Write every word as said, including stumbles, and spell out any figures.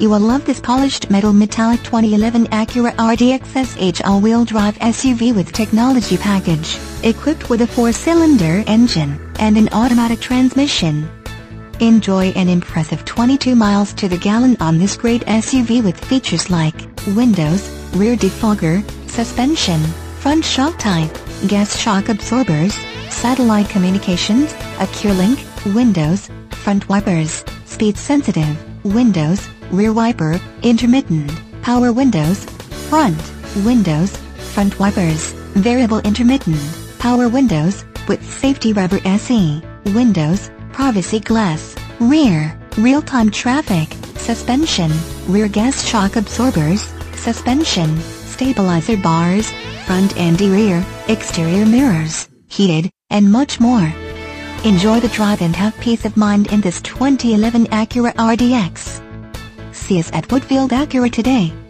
You will love this polished metal metallic twenty eleven Acura R D X S H all-wheel drive S U V with technology package, equipped with a four-cylinder engine and an automatic transmission. Enjoy an impressive twenty-two miles to the gallon on this great S U V with features like windows, rear defogger, suspension, front shock type, gas shock absorbers, satellite communications, AcuraLink, windows, front wipers, speed-sensitive, windows, rear wiper, intermittent, power windows, front, windows, front wipers, variable intermittent, power windows, with safety rubber S E, windows, privacy glass, rear, real-time traffic, suspension, rear gas shock absorbers, suspension, stabilizer bars, front and rear, exterior mirrors, heated, and much more. Enjoy the drive and have peace of mind in this twenty eleven Acura R D X. See us at Woodfield Acura today.